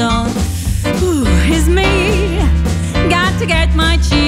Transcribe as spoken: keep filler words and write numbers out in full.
on. Who is me? Got to get my cheese.